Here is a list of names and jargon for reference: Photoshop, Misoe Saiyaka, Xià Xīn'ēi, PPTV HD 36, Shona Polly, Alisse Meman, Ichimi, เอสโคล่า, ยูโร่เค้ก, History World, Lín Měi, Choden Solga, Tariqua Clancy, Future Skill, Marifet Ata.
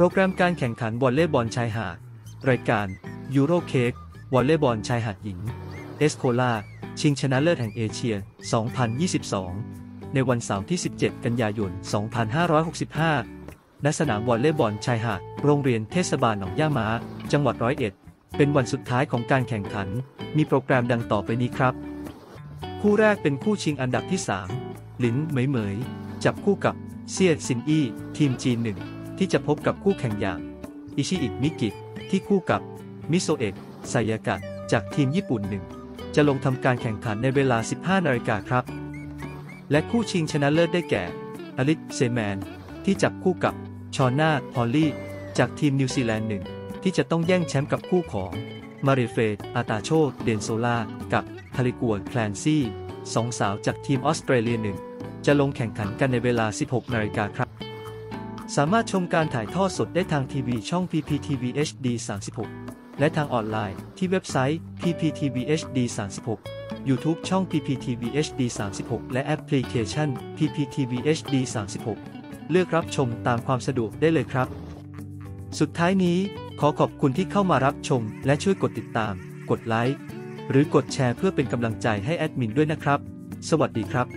โปรแกรมการแข่งขันวอลเลย์บอลชายหาดรายการยูโรเค้กวอลเลย์บอลชายหาดหญิงเอสโคล่าชิงชนะเลิศแห่งเอเชีย2022ในวันเสาร์ที่17กันยายน2565ณสนามวอลเลย์บอลชายหาดโรงเรียนเทศบาลหนองย่าม้าจังหวัดร้อยเอ็ดเป็นวันสุดท้ายของการแข่งขันมีโปรแกรมดังต่อไปนี้ครับคู่แรกเป็นคู่ชิงอันดับที่3หลินเหมยจับคู่กับเซียซินอี้ทีมจีน1ที่จะพบกับคู่แข่งอย่างอิชิอิมิกิที่คู่กับมิโซเอะไซยากะจากทีมญี่ปุ่น1จะลงทำการแข่งขันในเวลา 15 นาฬิกาครับและคู่ชิงชนะเลิศได้แก่อลิซเซแมนที่จับคู่กับชอน่าพอลลี่จากทีมนิวซีแลนด์1ที่จะต้องแย่งแชมป์กับคู่ของมาริเฟตอาตาโชเดนโซล่ากับทาริกัวแคลนซี่สองสาวจากทีมออสเตรเลีย1จะลงแข่งขันกันในเวลา 16 นาฬิกาครับสามารถชมการถ่ายทอดสดได้ทางทีวีช่อง PPTV HD 36และทางออนไลน์ที่เว็บไซต์ PPTV HD 36 YouTube ช่อง PPTV HD 36และแอปพลิเคชัน PPTV HD 36เลือกรับชมตามความสะดวกได้เลยครับสุดท้ายนี้ขอขอบคุณที่เข้ามารับชมและช่วยกดติดตามกดไลค์หรือกดแชร์เพื่อเป็นกำลังใจให้แอดมินด้วยนะครับสวัสดีครับ